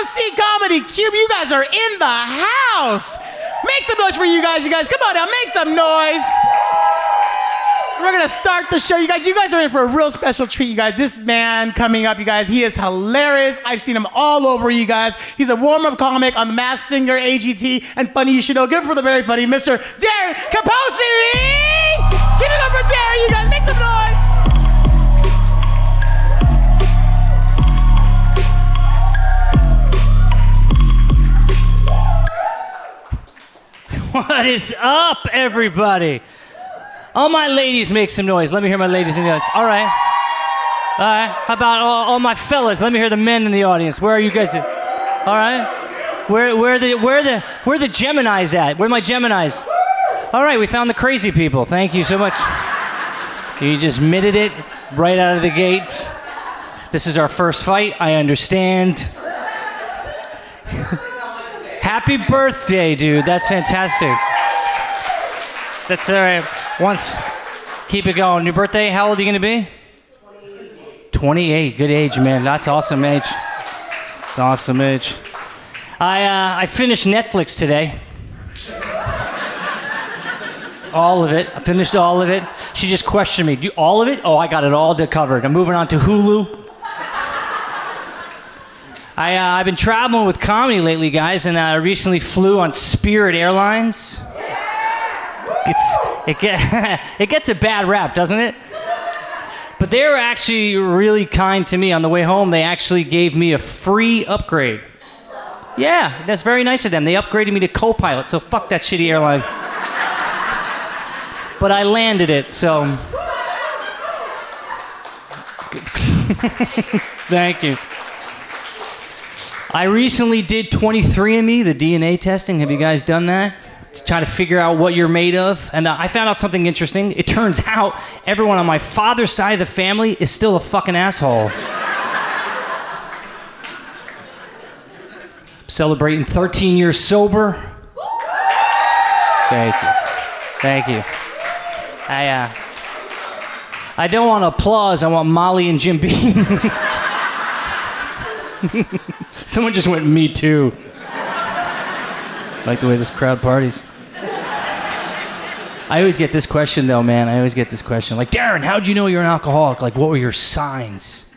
to see Comedy Cube. You guys are in the house. Make some noise for you guys. Come on now, make some noise. We're gonna start the show, you guys. You guys are in for a real special treat, you guys. This man coming up, you guys, he is hilarious. I've seen him all over, you guys. He's a warm-up comic on The Masked Singer, AGT, and Funny You Should Know. Good for the very funny Mr. Darren Capozzi! Give it up for Darren, you guys. Make some noise. What is up, everybody? All my ladies make some noise. Let me hear my ladies in the audience. All right. All right. How about all my fellas? Let me hear the men in the audience. Where are you guys? All right. Where are the Geminis at? Where are my Geminis? All right. We found the crazy people. Thank you so much. You just mitted it right out of the gate. This is our first fight. I understand. Happy birthday, dude. That's fantastic. That's all right. Once, keep it going. Your birthday, how old are you going to be? 28. 28, good age, man. That's awesome age. It's awesome age. I finished Netflix today. All of it. I finished all of it. She just questioned me. Do all of it? Oh, I got it all covered. I'm moving on to Hulu. I've been traveling with comedy lately, guys, and I recently flew on Spirit Airlines. It gets a bad rap, doesn't it? But they were actually really kind to me. On the way home, they actually gave me a free upgrade. Yeah, that's very nice of them. They upgraded me to co-pilot, so fuck that shitty airline. But I landed it, so... Thank you. I recently did 23andMe, the DNA testing. Have you guys done that? To try to figure out what you're made of. And I found out something interesting. It turns out everyone on my father's side of the family is still a fucking asshole. Celebrating 13 years sober. Thank you. Thank you. I don't want applause. I want Molly and Jim Beam. Someone just went, me too. I like the way this crowd parties. I always get this question, though, man. I always get this question. Like, Darren, how'd you know you're an alcoholic? Like, what were your signs?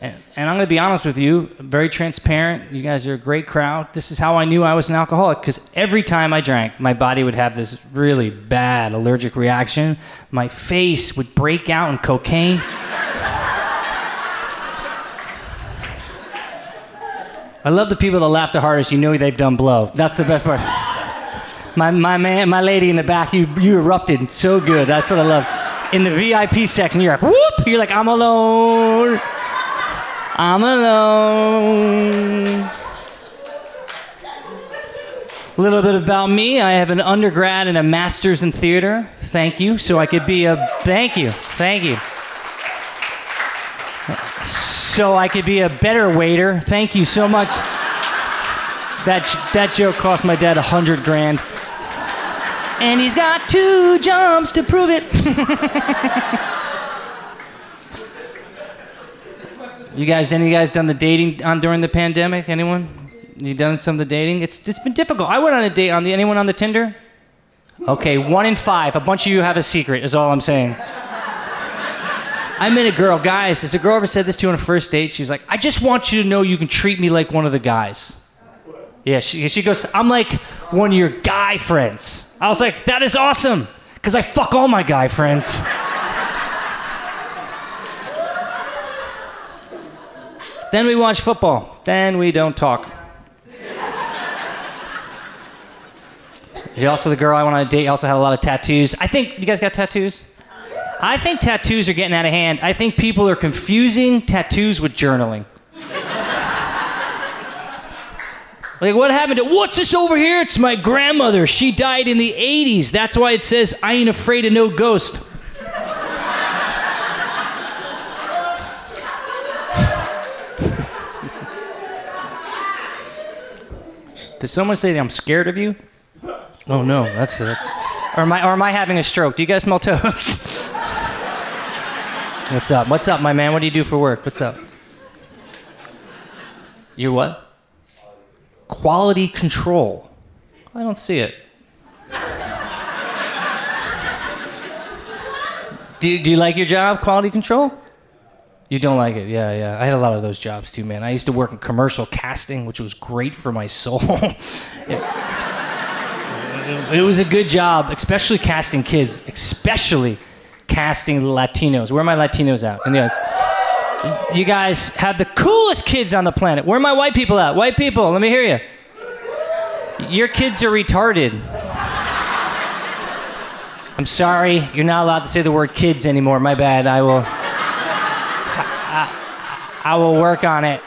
And I'm going to be honest with you. I'm very transparent. You guys are a great crowd. This is how I knew I was an alcoholic, because every time I drank, my body would have this really bad allergic reaction. My face would break out in cocaine. I love the people that laugh the hardest. You know they've done blow. That's the best part. My lady in the back, you erupted so good. That's what I love. In the VIP section, you're like, whoop. You're like, I'm alone. I'm alone. A little bit about me. I have an undergrad and a master's in theater. Thank you. So I could be a... Thank you. Thank you. So I could be a better waiter. Thank you so much. That joke cost my dad $100,000. And he's got 2 jumps to prove it. You guys, any of you guys done the dating during the pandemic? Anyone? You done some of the dating? It's been difficult. I went on a date on anyone on the Tinder? Okay, 1 in 5. A bunch of you have a secret is all I'm saying. I met a girl, guys, has a girl ever said this to you on a first date? She was like, I just want you to know you can treat me like one of the guys. Yeah, she goes, I'm like one of your guy friends. I was like, that is awesome, because I fuck all my guy friends. Then we watch football. Then we don't talk. Also, the girl I went on a date also had a lot of tattoos. I think, you guys got tattoos? I think tattoos are getting out of hand. I think people are confusing tattoos with journaling. Like, what happened to, what's this over here? It's my grandmother. She died in the 80s. That's why it says, I ain't afraid of no ghost. Did someone say, I'm scared of you? Oh, no, that's... Or am I having a stroke? Do you guys smell toast? What's up? What's up, my man? What do you do for work? What's up? You what? Quality control. I don't see it. Do you like your job, quality control? You don't like it? Yeah, yeah. I had a lot of those jobs too, man. I used to work in commercial casting, which was great for my soul. It was a good job, especially casting kids, especially casting Latinos. Where are my Latinos at? Anyways, you guys have the coolest kids on the planet. Where are my white people at? White people, let me hear you. Your kids are retarded. I'm sorry, you're not allowed to say the word kids anymore. My bad, I will work on it.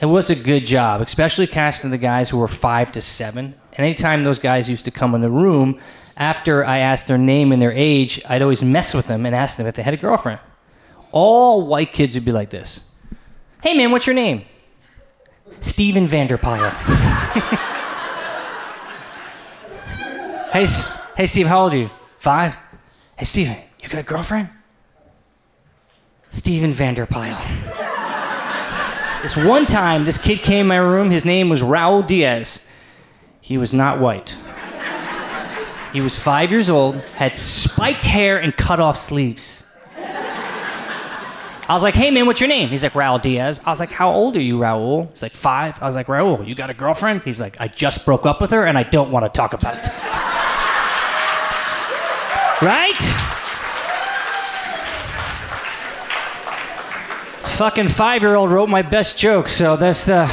It was a good job, especially casting the guys who were 5 to 7. And anytime those guys used to come in the room, after I asked their name and their age, I'd always mess with them and ask them if they had a girlfriend. All white kids would be like this. Hey man, what's your name? Steven Vanderpyle. Hey Steve, how old are you? 5? Hey Steven, you got a girlfriend? Steven Vanderpyle. This one time, this kid came in my room, his name was Raul Diaz. He was not white. He was 5 years old, had spiked hair and cut off sleeves. I was like, hey man, what's your name? He's like, Raul Diaz. I was like, how old are you, Raul? He's like, 5. I was like, Raul, you got a girlfriend? He's like, I just broke up with her and I don't want to talk about it. Right? Fucking 5-year-old wrote my best joke, so that's the...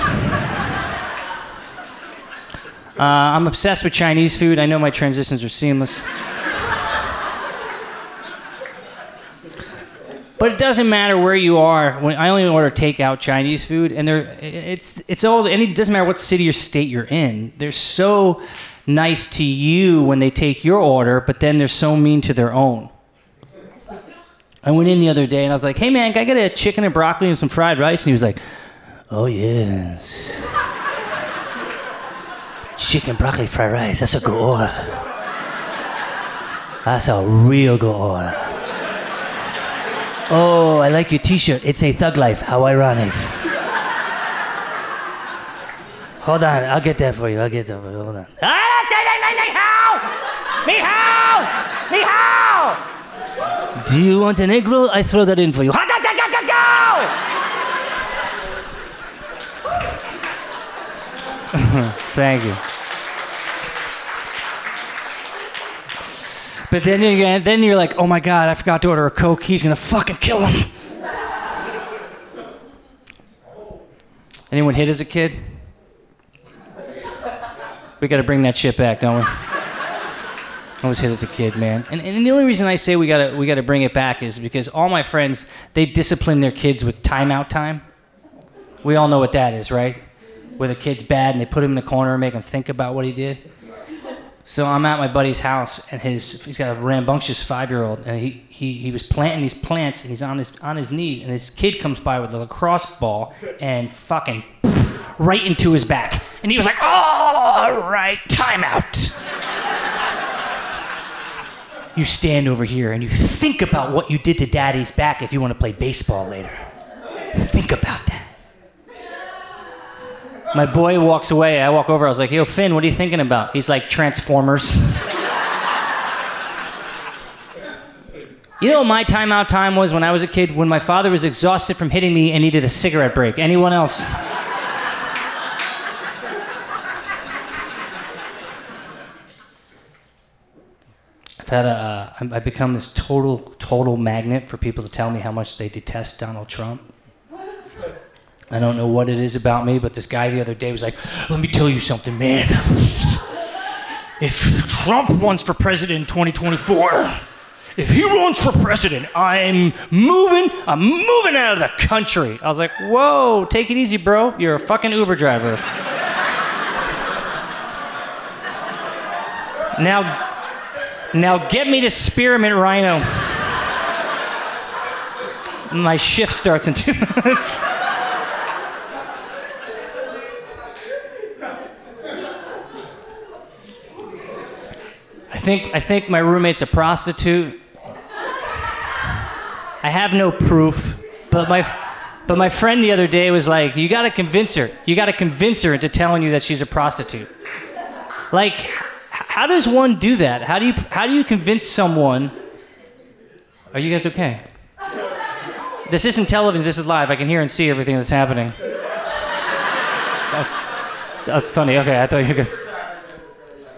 I'm obsessed with Chinese food. I know my transitions are seamless. But it doesn't matter where you are. When I only order takeout Chinese food, and it doesn't matter what city or state you're in. They're so nice to you when they take your order, but then they're so mean to their own. I went in the other day and I was like, hey man, can I get a chicken and broccoli and some fried rice? And he was like, oh yes. Chicken, broccoli, fried rice, that's a good order. That's a real good order. Oh, I like your t-shirt. It's a thug life, how ironic. Hold on, I'll get that for you, hold on. Ni hao! Do you want an egg roll? I throw that in for you. Thank you. But then you're like, oh my God, I forgot to order a Coke. He's gonna fucking kill him. Anyone hit as a kid? We gotta bring that shit back, don't we? I was hit as a kid, man. And the only reason I say we gotta bring it back is because all my friends, they discipline their kids with timeout time. We all know what that is, right? Where the kid's bad and they put him in the corner and make him think about what he did. So I'm at my buddy's house and he's got a rambunctious 5-year-old and he was planting these plants and he's on his knees and this kid comes by with a lacrosse ball and fucking poof, right into his back. And he was like, oh, all right, timeout. You stand over here and you think about what you did to daddy's back if you want to play baseball later. Think about that. My boy walks away. I walk over. I was like, yo, Finn, what are you thinking about? He's like, Transformers. You know what my timeout time was when I was a kid? When my father was exhausted from hitting me and needed a cigarette break. Anyone else? I've become this total magnet for people to tell me how much they detest Donald Trump. I don't know what it is about me, but this guy the other day was like, let me tell you something, man. If Trump runs for president in 2024, if he runs for president, I'm moving out of the country. I was like, whoa, take it easy, bro. You're a fucking Uber driver. Now get me to Spearmint Rhino. My shift starts in 2 minutes. I think my roommate's a prostitute. I have no proof, but my But my friend the other day was like, you got to convince her. You got to convince her into telling you that she's a prostitute. Like, how does one do that? How do you convince someone? Are you guys okay? This isn't television, this is live. I can hear and see everything that's happening. That's funny. Okay, I thought you were good.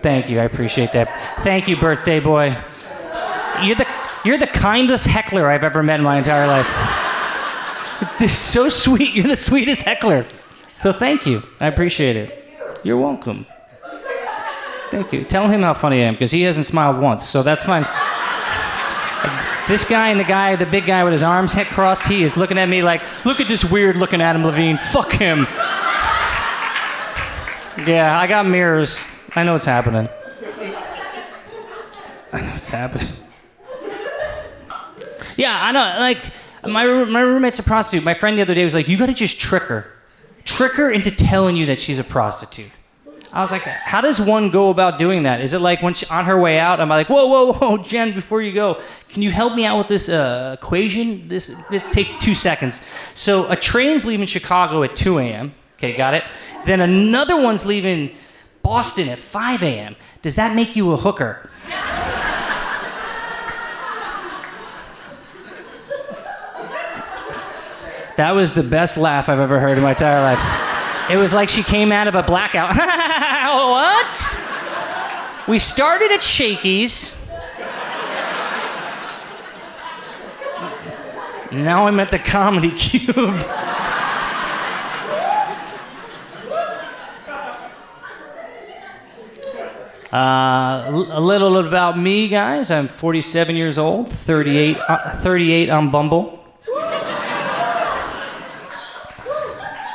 Thank you, I appreciate that. Thank you, birthday boy. You're the kindest heckler I've ever met in my entire life. It's so sweet. You're the sweetest heckler. So thank you. I appreciate it. You're welcome. Thank you. Tell him how funny I am, because he hasn't smiled once, so that's fine. This guy and the big guy with his arms crossed, he is looking at me like, look at this weird-looking Adam Levine. Fuck him. Yeah, I got mirrors. I know what's happening. I know what's happening. Yeah, I know. Like, my roommate's a prostitute. My friend the other day was like, you gotta just trick her. Trick her into telling you that she's a prostitute. I was like, how does one go about doing that? Is it like when on her way out, I'm like, whoa, whoa, whoa, Jen, before you go, can you help me out with this equation? This it take 2 seconds. So a train's leaving Chicago at 2 a.m. Okay, got it? Then another one's leaving Boston at 5 a.m. Does that make you a hooker? That was the best laugh I've ever heard in my entire life. It was like she came out of a blackout. What? We started at Shakey's. Now I'm at the Comedy Cube. A little about me, guys. I'm 47 years old, 38 on Bumble.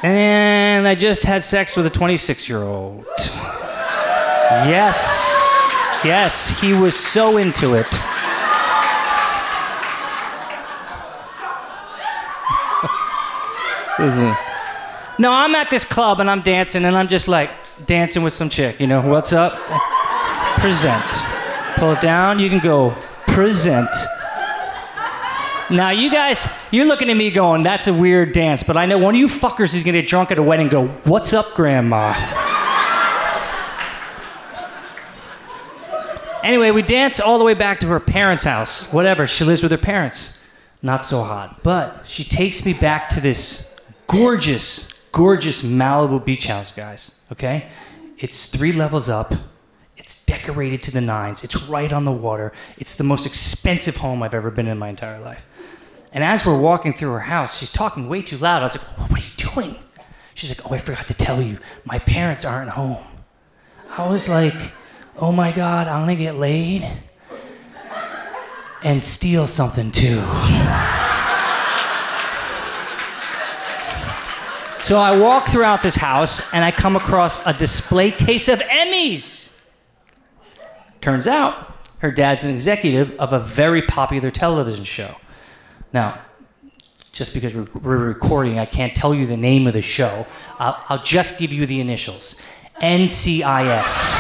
And I just had sex with a 26-year-old. Yes. Yes, he was so into it. No, I'm at this club and I'm dancing and I'm just like dancing with some chick, you know, what's up? Present. Pull it down, you can go present. Now you guys, you're looking at me going, that's a weird dance, but I know one of you fuckers is gonna get drunk at a wedding and go, what's up, grandma? Anyway, we dance all the way back to her parents' house. Whatever, she lives with her parents. Not so hot, but she takes me back to this gorgeous, gorgeous Malibu beach house, guys, okay? It's 3 levels up. It's decorated to the 9s. It's right on the water. It's the most expensive home I've ever been in my entire life. And as we're walking through her house, she's talking way too loud. I was like, what are you doing? She's like, oh, I forgot to tell you. My parents aren't home. I was like, oh my God, I'm gonna get laid and steal something too. So I walk throughout this house and I come across a display case of Emmys. Turns out, her dad's an executive of a very popular television show. Now, just because we're recording, I can't tell you the name of the show. I'll just give you the initials. NCIS.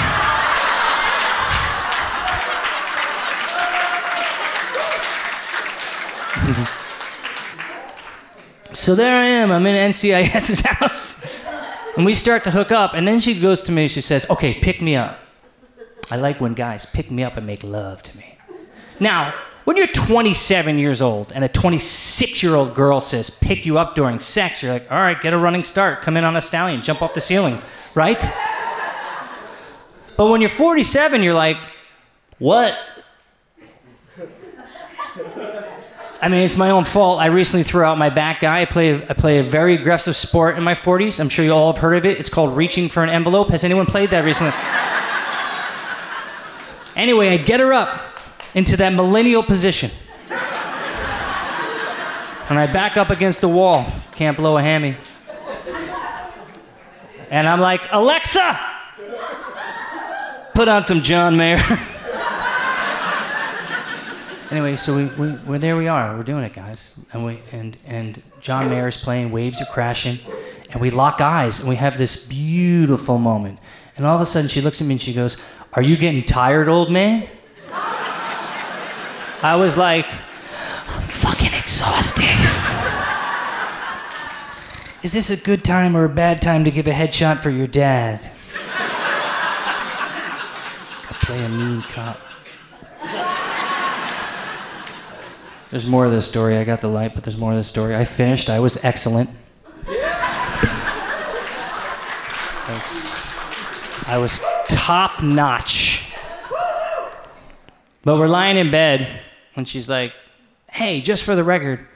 So there I am, I'm in NCIS's house. And we start to hook up, and then she goes to me, she says, okay, pick me up. I like when guys pick me up and make love to me. Now, when you're 27 years old and a 26-year-old girl says, pick you up during sex, you're like, all right, get a running start, come in on a stallion, jump off the ceiling, right? But when you're 47, you're like, what? I mean, it's my own fault. I recently threw out my back guy. I play a very aggressive sport in my 40s. I'm sure you all have heard of it. It's called reaching for an envelope. Has anyone played that recently? Anyway, I get her up into that millennial position. And I back up against the wall. Can't blow a hammy. And I'm like, Alexa! Put on some John Mayer. Anyway, so we're there we are. We're doing it, guys. And John Mayer is playing, waves are crashing. And we lock eyes, and we have this beautiful moment. And all of a sudden, she looks at me and she goes, are you getting tired, old man? I was like, I'm fucking exhausted. is this a good time or a bad time to give a headshot for your dad? I play a mean cop. There's more of this story. I got the light, but there's more of this story. I finished. I was excellent. I was top notch. But we're lying in bed, and she's like, hey, just for the record,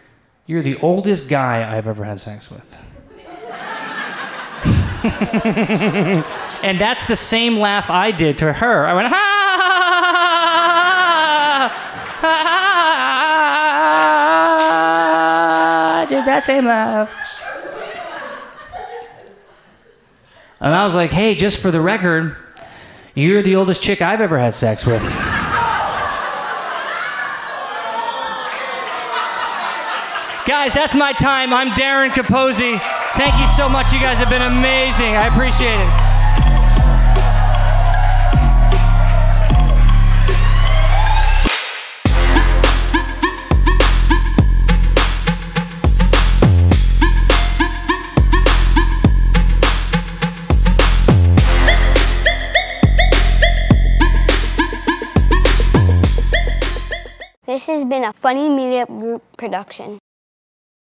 you're the oldest guy I've ever had sex with. And that's the same laugh I did to her. I went, ha! That same laugh. And I was like, hey, just for the record, you're the oldest chick I've ever had sex with. Guys, that's my time. I'm Darren Capozzi. Thank you so much. You guys have been amazing. I appreciate it. This has been a Funny Media Group production.